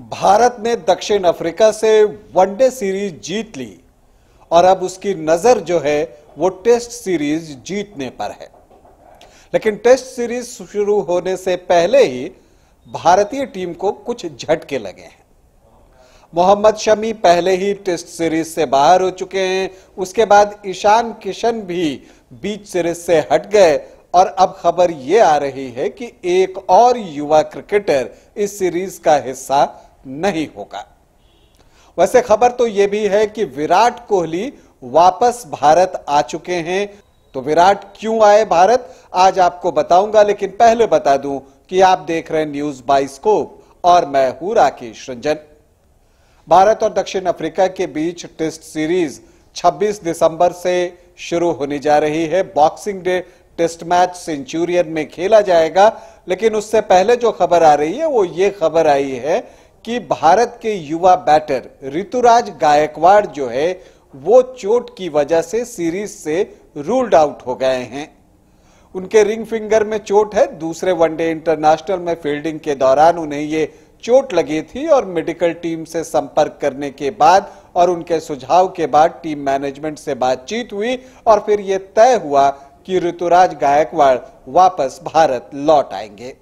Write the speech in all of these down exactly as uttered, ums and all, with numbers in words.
भारत ने दक्षिण अफ्रीका से वनडे सीरीज जीत ली और अब उसकी नजर जो है वो टेस्ट सीरीज जीतने पर है। लेकिन टेस्ट सीरीज शुरू होने से पहले ही भारतीय टीम को कुछ झटके लगे हैं। मोहम्मद शमी पहले ही टेस्ट सीरीज से बाहर हो चुके हैं, उसके बाद ईशान किशन भी बीच सीरीज से हट गए और अब खबर ये आ रही है कि एक और युवा क्रिकेटर इस सीरीज का हिस्सा नहीं होगा। वैसे खबर तो यह भी है कि विराट कोहली वापस भारत आ चुके हैं। तो विराट क्यों आए भारत, आज आपको बताऊंगा, लेकिन पहले बता दूं कि आप देख रहे हैं न्यूज़ बाईस्कोप और मैं हूं राकेश रंजन। भारत और दक्षिण अफ्रीका के बीच टेस्ट सीरीज छब्बीस दिसंबर से शुरू होने जा रही है। Boxing day test match Centurion में खेला जाएगा, लेकिन उससे पहले जो खबर आ रही है वो ये खबर आई है कि भारत के युवा बैटर ऋतुराज गायकवाड़ जो है वो चोट की वजह से सीरीज से रूल्ड आउट हो गए हैं। उनके रिंग फिंगर में चोट है। दूसरे वनडे इंटरनेशनल में फील्डिंग के दौरान उन्हें ये चोट लगी थी और मेडिकल टीम से संपर्क करने के बाद और उनके सुझाव के बाद टीम मैनेजमेंट से बातचीत हुई और फिर ये तय हुआ कि ऋतुराज गायकवाड़ वापस भारत लौट आएंगे।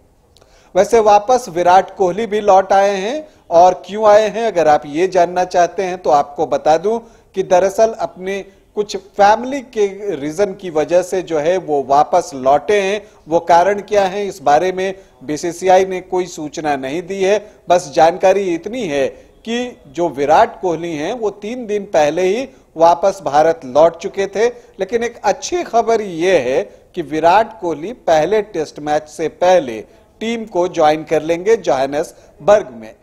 वैसे वापस विराट कोहली भी लौट आए हैं और क्यों आए हैं अगर आप ये जानना चाहते हैं तो आपको बता दूं कि दरअसल अपने कुछ फैमिली के रीजन की वजह से जो है वो वापस लौटे हैं। वो कारण क्या है इस बारे में बीसीसीआई ने कोई सूचना नहीं दी है। बस जानकारी इतनी है कि जो विराट कोहली हैं वो तीन दिन पहले ही वापस भारत लौट चुके थे। लेकिन एक अच्छी खबर ये है कि विराट कोहली पहले टेस्ट मैच से पहले टीम को ज्वाइन कर लेंगे जोहनस बर्ग में।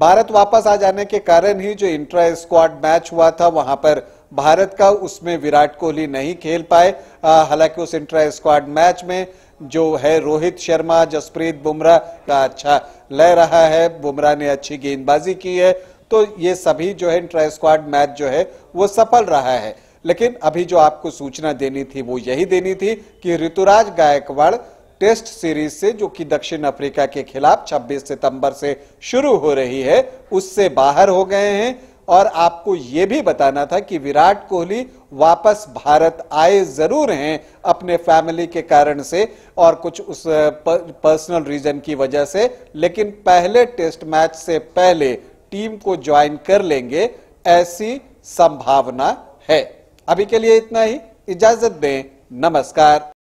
भारत वापस आ जाने के कारण ही जो इंट्रा स्क्वाड मैच हुआ था वहां पर भारत का, उसमें विराट कोहली नहीं खेल पाए। हालांकि उस इंट्रा स्क्वाड मैच में जो है रोहित शर्मा, जसप्रीत बुमराह का अच्छा लय रहा है, बुमराह ने अच्छी गेंदबाजी की है, तो ये सभी जो है इंट्रा स्क्वाड मैच जो है वो सफल रहा है। लेकिन अभी जो आपको सूचना देनी थी वो यही देनी थी कि ऋतुराज गायकवाड़ टेस्ट सीरीज से, जो कि दक्षिण अफ्रीका के खिलाफ छब्बीस सितंबर से शुरू हो रही है, उससे बाहर हो गए हैं। और आपको यह भी बताना था कि विराट कोहली वापस भारत आए जरूर हैं अपने फैमिली के कारण से और कुछ उस पर्सनल रीजन की वजह से, लेकिन पहले टेस्ट मैच से पहले टीम को ज्वाइन कर लेंगे, ऐसी संभावना है। अभी के लिए इतना ही, इजाजत दें, नमस्कार।